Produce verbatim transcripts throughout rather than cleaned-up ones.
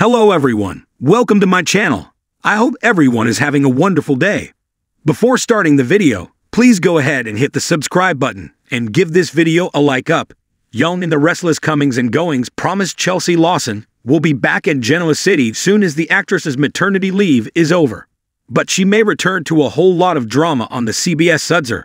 Hello everyone, welcome to my channel. I hope everyone is having a wonderful day. Before starting the video, please go ahead and hit the subscribe button and give this video a like up. Young and the Restless Comings and Goings promised Chelsea Lawson will be back in Genoa City soon as the actress's maternity leave is over. But she may return to a whole lot of drama on the C B S Sudzer.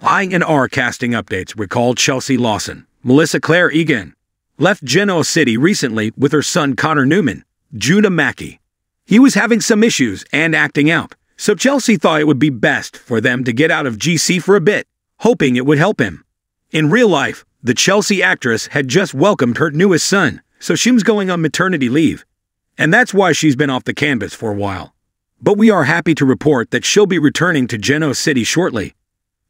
Lying and R casting updates recalled Chelsea Lawson. Melissa Claire Egan left Genoa City recently with her son Connor Newman, Judah Mackey. He was having some issues and acting out, so Chelsea thought it would be best for them to get out of G C for a bit, hoping it would help him. In real life, the Chelsea actress had just welcomed her newest son, so she was going on maternity leave. And that's why she's been off the canvas for a while. But we are happy to report that she'll be returning to Genoa City shortly.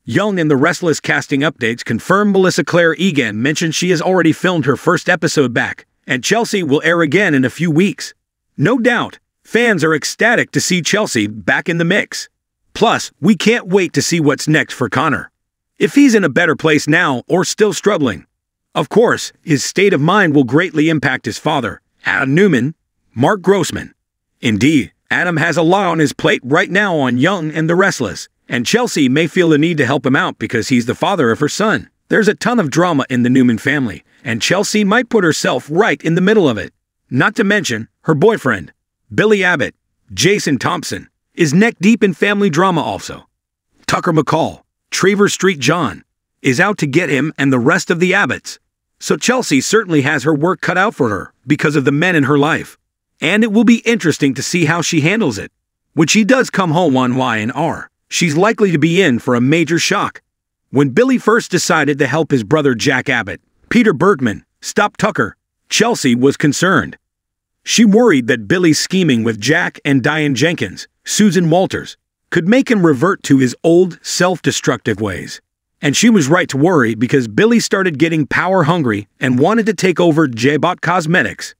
Young and the Restless casting updates confirm Melissa Claire Egan mentioned she has already filmed her first episode back, and Chelsea will air again in a few weeks. No doubt, fans are ecstatic to see Chelsea back in the mix. Plus, we can't wait to see what's next for Connor. If he's in a better place now or still struggling. Of course, his state of mind will greatly impact his father, Adam Newman, Mark Grossman. Indeed, Adam has a lot on his plate right now on Young and the Restless. And Chelsea may feel the need to help him out because he's the father of her son. There's a ton of drama in the Newman family, and Chelsea might put herself right in the middle of it. Not to mention, her boyfriend, Billy Abbott, Jason Thompson, is neck deep in family drama also. Tucker McCall, Traver Street John, is out to get him and the rest of the Abbotts. So Chelsea certainly has her work cut out for her because of the men in her life. And it will be interesting to see how she handles it. When she does come home on Y and R. She's likely to be in for a major shock. When Billy first decided to help his brother Jack Abbott, Peter Bergman, stop Tucker, Chelsea was concerned. She worried that Billy's scheming with Jack and Diane Jenkins, Susan Walters, could make him revert to his old, self-destructive ways. And she was right to worry because Billy started getting power-hungry and wanted to take over J-Bot Cosmetics.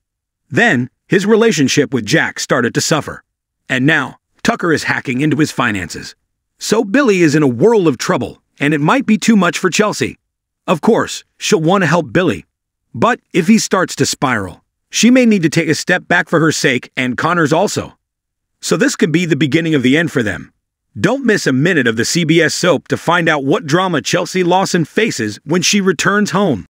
Then, his relationship with Jack started to suffer. And now, Tucker is hacking into his finances. So Billy is in a whirl of trouble, and it might be too much for Chelsea. Of course, she'll want to help Billy. But if he starts to spiral, she may need to take a step back for her sake and Connor's also. So this could be the beginning of the end for them. Don't miss a minute of the C B S soap to find out what drama Chelsea Lawson faces when she returns home.